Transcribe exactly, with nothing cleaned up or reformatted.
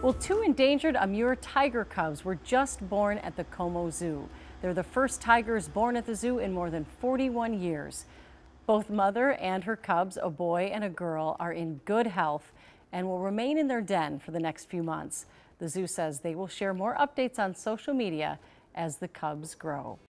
Well, two endangered Amur tiger cubs were just born at the Como Zoo. They're the first tigers born at the zoo in more than forty-one years. Both mother and her cubs, a boy and a girl, are in good health and will remain in their den for the next few months. The zoo says they will share more updates on social media as the cubs grow.